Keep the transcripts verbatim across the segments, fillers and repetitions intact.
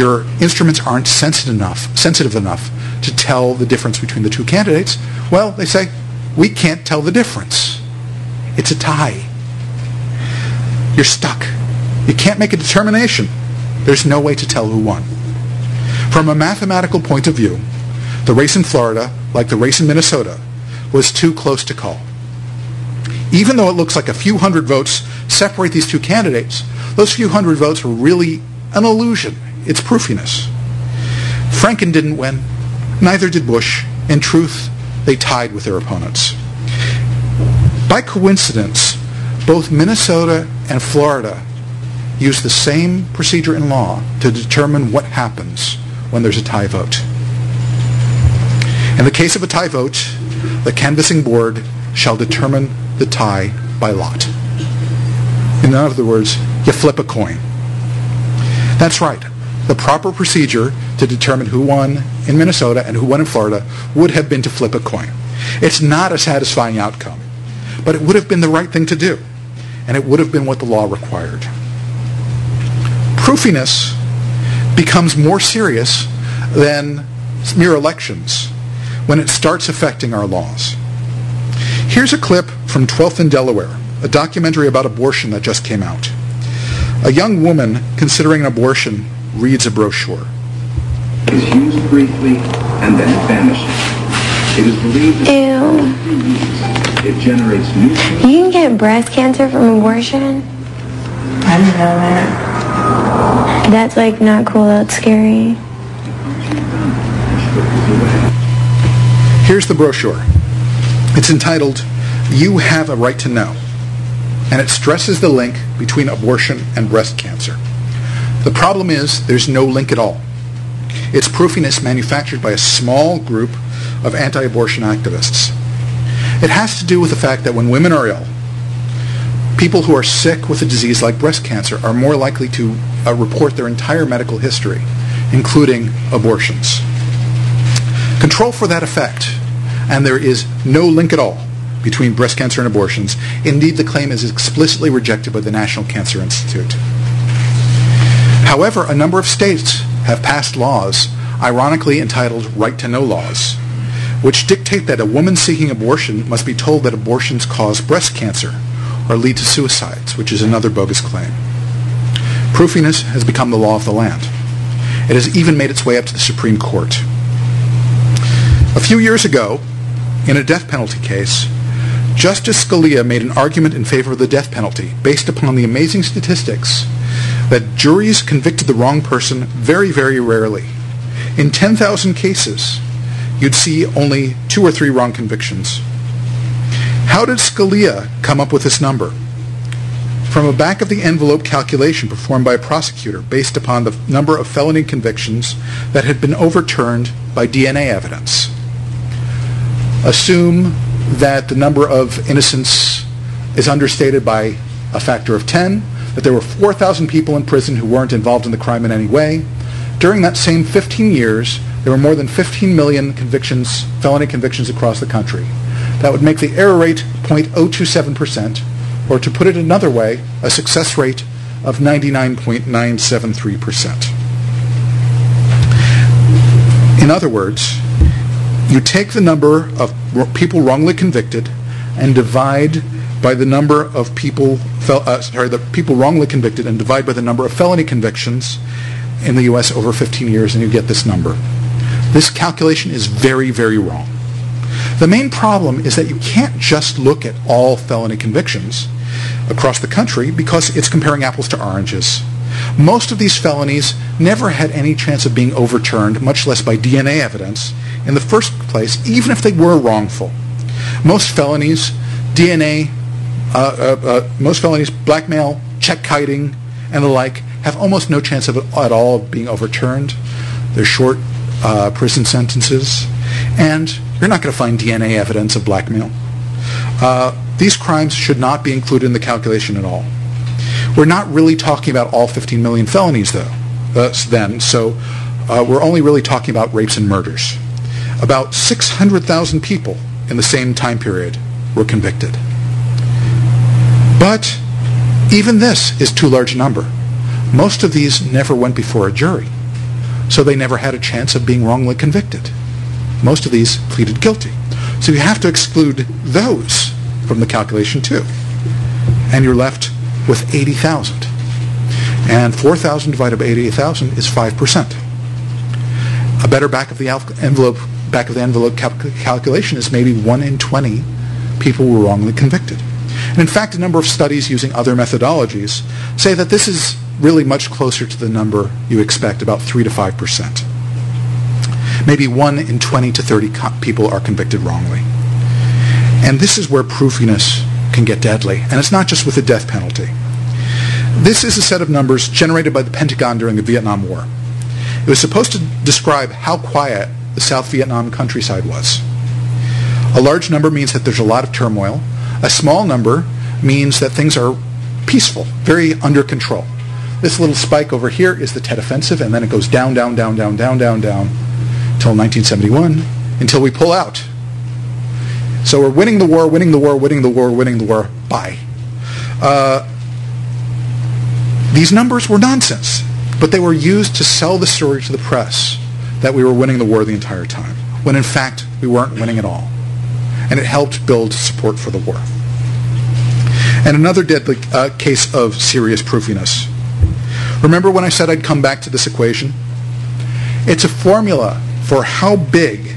your instruments aren't sensitive enough, sensitive enough to tell the difference between the two candidates, well, they say, we can't tell the difference. It's a tie. You're stuck. You can't make a determination. There's no way to tell who won. From a mathematical point of view, the race in Florida, like the race in Minnesota, was too close to call. Even though it looks like a few hundred votes separate these two candidates, those few hundred votes were really an illusion. It's proofiness. Franken didn't win. Neither did Bush. In truth, they tied with their opponents. By coincidence, both Minnesota and Florida use the same procedure in law to determine what happens when there's a tie vote. In the case of a tie vote, the canvassing board shall determine the tie by lot. In other words, you flip a coin. That's right. The proper procedure to determine who won in Minnesota and who won in Florida would have been to flip a coin. It's not a satisfying outcome, but it would have been the right thing to do, and it would have been what the law required. Proofiness becomes more serious than mere elections when it starts affecting our laws. Here's a clip from twelfth in Delaware, a documentary about abortion that just came out. A young woman considering an abortion reads a brochure. It is used briefly and then it vanishes. It is believed that Ew. It generates new... You can get breast cancer from abortion? I don't know that. That's like not cool, that's scary. Here's the brochure. It's entitled, You Have a Right to Know. And it stresses the link between abortion and breast cancer. The problem is there's no link at all. It's proofiness manufactured by a small group of anti-abortion activists. It has to do with the fact that when women are ill, people who are sick with a disease like breast cancer are more likely to uh, report their entire medical history, including abortions. Control for that effect, and there is no link at all between breast cancer and abortions. Indeed, the claim is explicitly rejected by the National Cancer Institute. However, a number of states have passed laws, ironically entitled right-to-know laws, which dictate that a woman seeking abortion must be told that abortions cause breast cancer or lead to suicides, which is another bogus claim. Proofiness has become the law of the land. It has even made its way up to the Supreme Court. A few years ago, in a death penalty case, Justice Scalia made an argument in favor of the death penalty based upon the amazing statistics that juries convicted the wrong person very, very rarely. In ten thousand cases, you'd see only two or three wrong convictions. How did Scalia come up with this number? From a back-of-the-envelope calculation performed by a prosecutor based upon the number of felony convictions that had been overturned by D N A evidence. Assume that the number of innocents is understated by a factor of ten, that there were four thousand people in prison who weren't involved in the crime in any way. During that same fifteen years, there were more than fifteen million convictions, felony convictions across the country. That would make the error rate zero point zero two seven percent, or to put it another way, a success rate of ninety-nine point nine seven three percent. In other words, you take the number of people wrongly convicted and divide by the number of people, uh, sorry, the people wrongly convicted and divide by the number of felony convictions in the U S over fifteen years, and you get this number. This calculation is very, very wrong. The main problem is that you can't just look at all felony convictions across the country because it's comparing apples to oranges. Most of these felonies never had any chance of being overturned, much less by D N A evidence, in the first place, even if they were wrongful. Most felonies, D N A, uh, uh, uh, most felonies, blackmail, check-kiting, and the like, have almost no chance of it at all being overturned. They're short uh, prison sentences, and you're not going to find D N A evidence of blackmail. Uh, these crimes should not be included in the calculation at all. We're not really talking about all fifteen million felonies, though, uh, then, so uh, we're only really talking about rapes and murders. About six hundred thousand people in the same time period were convicted. But even this is too large a number. Most of these never went before a jury. so they never had a chance of being wrongly convicted. Most of these pleaded guilty. So you have to exclude those from the calculation too. And you're left with eighty thousand. And four thousand divided by eighty-eight thousand is five percent. A better back of the envelope, back of the envelope cal calculation is maybe one in twenty people were wrongly convicted. And in fact, a number of studies using other methodologies say that this is really much closer to the number you expect, about three to five percent. Maybe one in twenty to thirty people are convicted wrongly. And this is where proofiness can get deadly. And it's not just with the death penalty. This is a set of numbers generated by the Pentagon during the Vietnam War. It was supposed to describe how quiet the South Vietnam countryside was. A large number means that there's a lot of turmoil. A small number means that things are peaceful, very under control. This little spike over here is the Tet Offensive, and then it goes down, down, down, down, down, down, down, until nineteen seventy-one, until we pull out. So we're winning the war, winning the war, winning the war, winning the war, bye. Uh, these numbers were nonsense, but they were used to sell the story to the press that we were winning the war the entire time, when in fact we weren't winning at all. And it helped build support for the war. And another deadly uh, case of serious proofiness. Remember when I said I'd come back to this equation? It's a formula for how big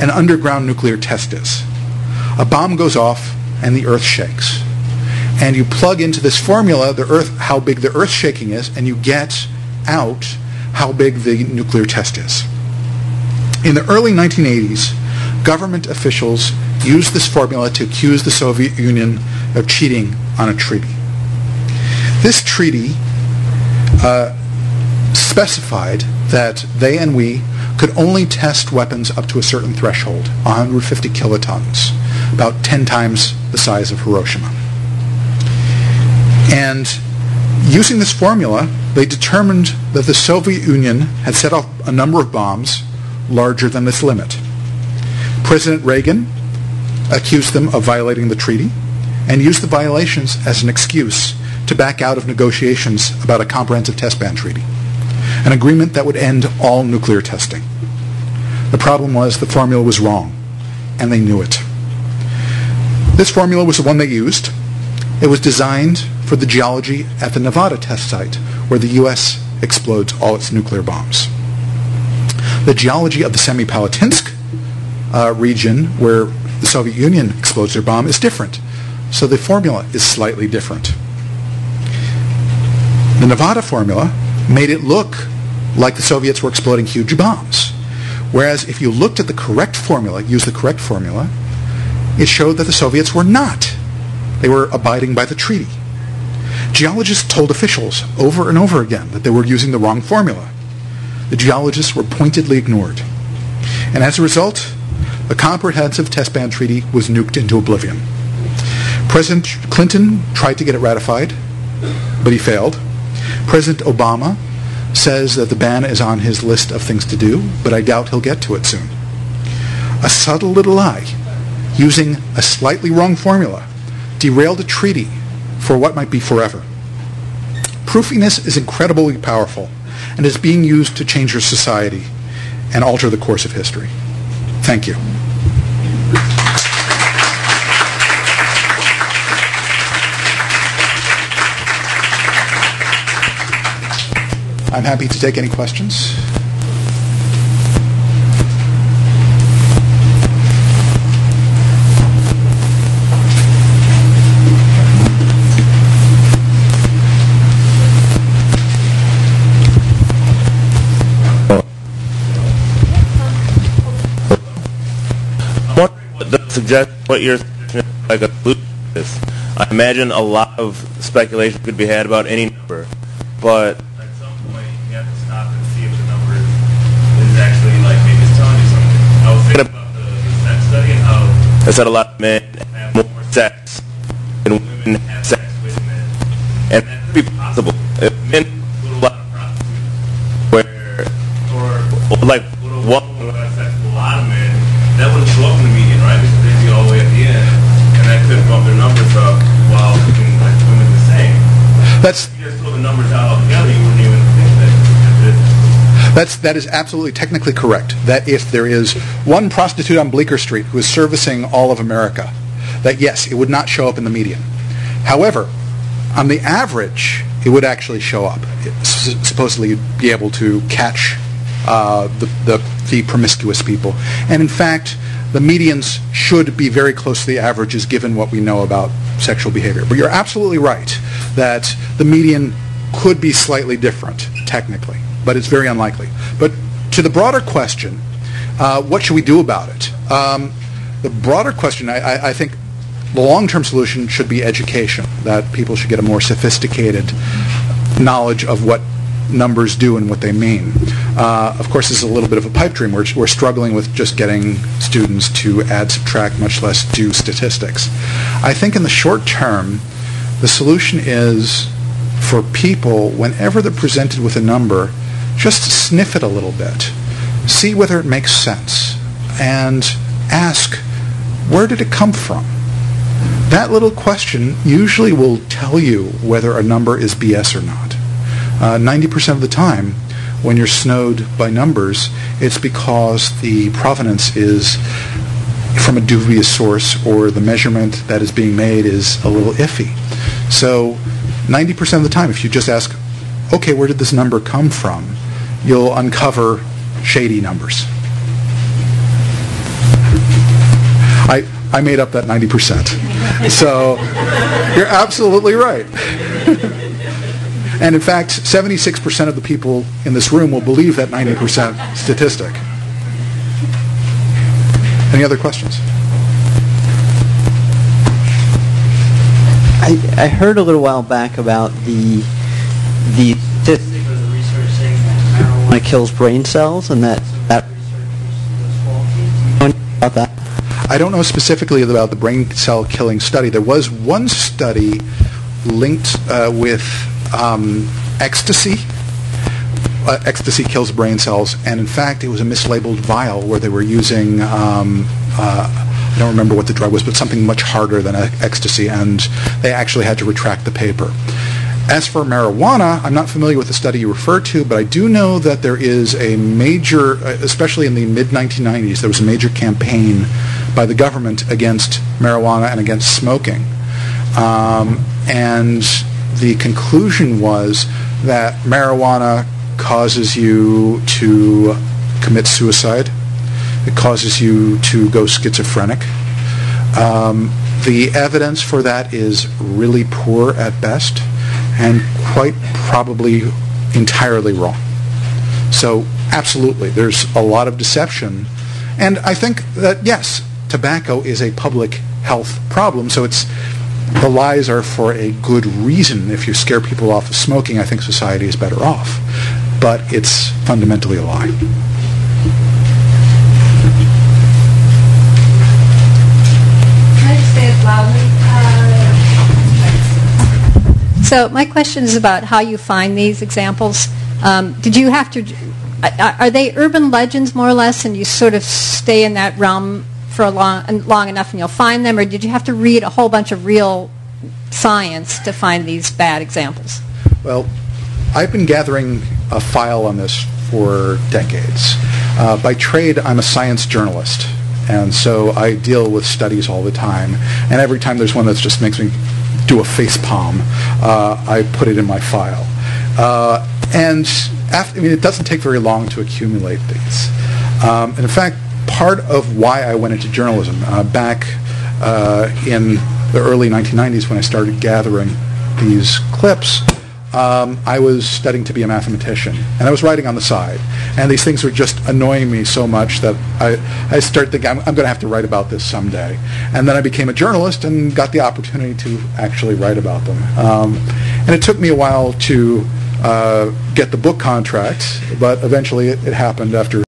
an underground nuclear test is. A bomb goes off and the earth shakes. And you plug into this formula the earth, how big the earth shaking is, and you get out how big the nuclear test is. In the early nineteen eighties, government officials used this formula to accuse the Soviet Union of cheating on a treaty. This treaty uh, specified that they and we could only test weapons up to a certain threshold, one hundred fifty kilotons, about ten times the size of Hiroshima. And using this formula, they determined that the Soviet Union had set off a number of bombs larger than this limit. President Reagan accused them of violating the treaty and used the violations as an excuse to back out of negotiations about a comprehensive test ban treaty, an agreement that would end all nuclear testing. The problem was the formula was wrong, and they knew it. This formula was the one they used. It was designed for the geology at the Nevada test site, where the U S explodes all its nuclear bombs. The geology of the Semipalatinsk uh, region, where the Soviet Union explodes their bomb, is different. So the formula is slightly different. The Nevada formula made it look like the Soviets were exploding huge bombs. Whereas if you looked at the correct formula, used the correct formula, it showed that the Soviets were not. They were abiding by the treaty. Geologists told officials over and over again that they were using the wrong formula. The geologists were pointedly ignored. And as a result, the comprehensive test ban treaty was nuked into oblivion. President Clinton tried to get it ratified, but he failed. President Obama says that the ban is on his list of things to do, but I doubt he'll get to it soon. A subtle little lie, using a slightly wrong formula, derailed a treaty for what might be forever. Proofiness is incredibly powerful and is being used to change your society and alter the course of history. Thank you. I'm happy to take any questions. One that suggests what you're like a solution to this. I imagine a lot of speculation could be had about any number, but I said a lot of men have more sex than women have sex with men. And that would be possible if men would a lot of prostitutes, where, or like one would have sex with a lot of men, that wouldn't show up in the median, right? Because they'd be all the way at the end, and that could bump their numbers up while women, like, women the same. That's, if you just throw the numbers out altogether, you wouldn't even think that. That's, that is absolutely technically correct, that if there is one prostitute on Bleecker Street who is servicing all of America, that yes, it would not show up in the median. However, on the average, it would actually show up. It's supposedly you'd be able to catch uh, the, the, the promiscuous people. And in fact, the medians should be very close to the averages given what we know about sexual behavior. But you're absolutely right that the median could be slightly different, technically, but it's very unlikely. But to the broader question, uh, what should we do about it? Um, the broader question, I, I, I think the long-term solution should be education, that people should get a more sophisticated knowledge of what numbers do and what they mean. Uh, of course, this is a little bit of a pipe dream. We're, we're struggling with just getting students to add, subtract, much less do statistics. I think in the short term, the solution is for people, whenever they're presented with a number, just sniff it a little bit. See whether it makes sense. And ask, where did it come from? That little question usually will tell you whether a number is B S or not. ninety percent of the time, when you're snowed by numbers, it's because the provenance is from a dubious source, or the measurement that is being made is a little iffy. So ninety percent of the time, if you just ask, okay, where did this number come from, you'll uncover shady numbers. I, I made up that ninety percent. So you're absolutely right. And in fact, seventy-six percent of the people in this room will believe that ninety percent statistic. Any other questions? I, I heard a little while back about the the statistic of the research saying that marijuana kills brain cells, and that that research was about that. I don't know specifically about the brain cell killing study. There was one study linked uh, with um, ecstasy. Uh, ecstasy kills brain cells, and in fact, it was a mislabeled vial where they were using. Um, uh, I don't remember what the drug was, but something much harder than ecstasy, and they actually had to retract the paper. As for marijuana, I'm not familiar with the study you refer to, but I do know that there is a major, especially in the mid nineteen nineties, there was a major campaign by the government against marijuana and against smoking. Um, and the conclusion was that marijuana causes you to commit suicide. It causes you to go schizophrenic. Um, the evidence for that is really poor at best and quite probably entirely wrong. So absolutely, there's a lot of deception. And I think that, yes, tobacco is a public health problem, so it's the lies are for a good reason. If you scare people off of smoking, I think society is better off. But it's fundamentally a lie. So my question is about how you find these examples. Um, did you have to, are they urban legends more or less, and you sort of stay in that realm for a long, long enough and you'll find them, or did you have to read a whole bunch of real science to find these bad examples? Well, I've been gathering a file on this for decades. Uh, by trade, I'm a science journalist. And so I deal with studies all the time. And every time there's one that just makes me do a face palm, uh, I put it in my file. Uh, and after, I mean, it doesn't take very long to accumulate these. Um, and in fact, part of why I went into journalism uh, back uh, in the early nineteen nineties when I started gathering these clips, Um, I was studying to be a mathematician, and I was writing on the side, and these things were just annoying me so much that I, I started thinking, I'm, I'm going to have to write about this someday. And then I became a journalist and got the opportunity to actually write about them. Um, and it took me a while to uh, get the book contract, but eventually it, it happened after